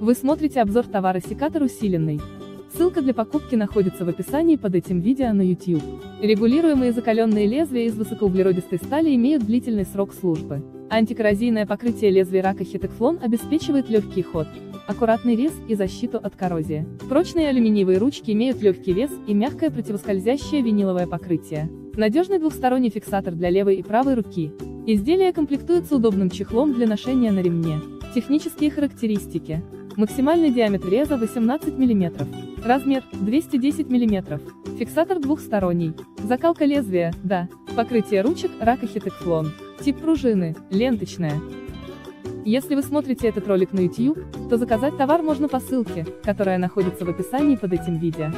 Вы смотрите обзор товара секатор усиленный. Ссылка для покупки находится в описании под этим видео на YouTube. Регулируемые закаленные лезвия из высокоуглеродистой стали имеют длительный срок службы. Антикоррозийное покрытие лезвия RACO-Hitekflon обеспечивает легкий ход, аккуратный рез и защиту от коррозии. Прочные алюминиевые ручки имеют легкий вес и мягкое противоскользящее виниловое покрытие. Надежный двухсторонний фиксатор для левой и правой руки. Изделие комплектуется удобным чехлом для ношения на ремне. Технические характеристики. Максимальный диаметр реза 18 мм. Размер 210 мм. Фиксатор двухсторонний. Закалка лезвия, да. Покрытие ручек RACO-Hitekflon. Тип пружины, ленточная. Если вы смотрите этот ролик на YouTube, то заказать товар можно по ссылке, которая находится в описании под этим видео.